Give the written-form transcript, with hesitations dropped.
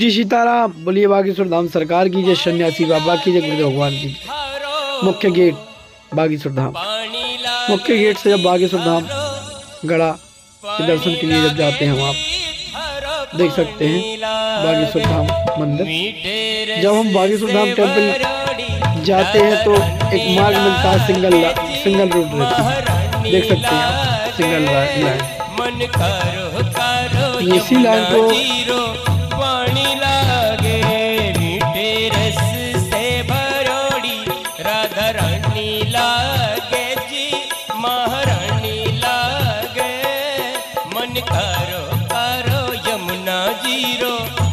जी सीताराम बोलिए। बागेश्वर धाम सरकार की जय, सन्यासी बाबा की जय, गुरुदेव भगवान की जय। मुख्य गेट बागेश्वर धाम, मुख्य गेट से जब बागेश्वर धाम गड़ा के दर्शन के लिए जब जाते हैं हम, आप देख सकते हैं बागेश्वर धाम मंदिर। जब हम बागेश्वर धाम टेम्पल जाते हैं तो एक मार्ग मिलता है, सिंगल रोड रहती है, देख सकते हैं आप सिंगल लाइन। इसी लाइन को करो यमुना जीरो।